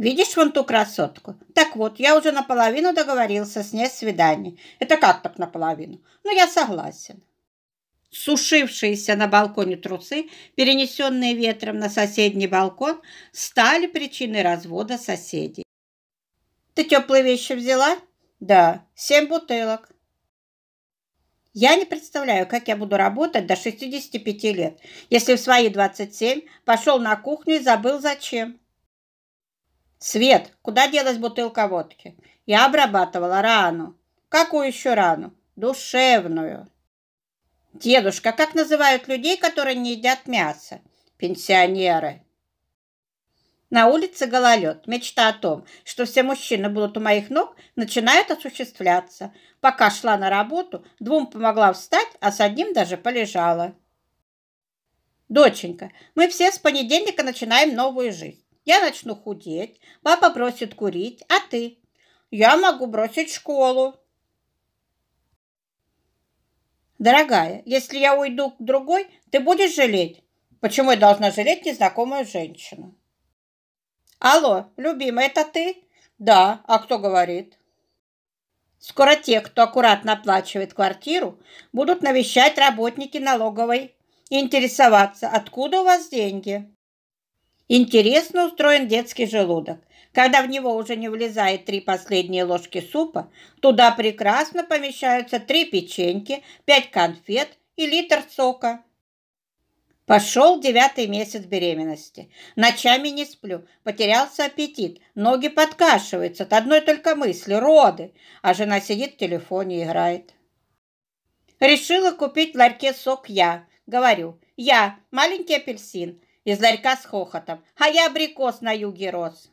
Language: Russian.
Видишь вон ту красотку? Так вот, я уже наполовину договорился с ней о свидании. Это как так наполовину? Ну, я согласен. Сушившиеся на балконе трусы, перенесенные ветром на соседний балкон, стали причиной развода соседей. Ты теплые вещи взяла? Да, 7 бутылок. Я не представляю, как я буду работать до 65 лет, если в свои 27 пошел на кухню и забыл зачем. Свет, куда делась бутылка водки? Я обрабатывала рану. Какую еще рану? Душевную. Дедушка, как называют людей, которые не едят мясо? Пенсионеры. На улице гололед. Мечта о том, что все мужчины будут у моих ног, начинает осуществляться. Пока шла на работу, 2 помогла встать, а с одним даже полежала. Доченька, мы все с понедельника начинаем новую жизнь. Я начну худеть, папа бросит курить, а ты? Я могу бросить школу. Дорогая, если я уйду к другой, ты будешь жалеть? Почему я должна жалеть незнакомую женщину? Алло, любимая, это ты? Да, а кто говорит? Скоро те, кто аккуратно оплачивает квартиру, будут навещать работники налоговой и интересоваться, откуда у вас деньги. Интересно устроен детский желудок. Когда в него уже не влезает 3 последние ложки супа, туда прекрасно помещаются 3 печеньки, 5 конфет и литр сока. Пошел 9-й месяц беременности. Ночами не сплю, потерялся аппетит, ноги подкашиваются от одной только мысли – роды, а жена сидит в телефоне и играет. Решила купить в ларьке сок я. Говорю, я – маленький апельсин, из ларька с хохотом, а я абрикос на юге рос.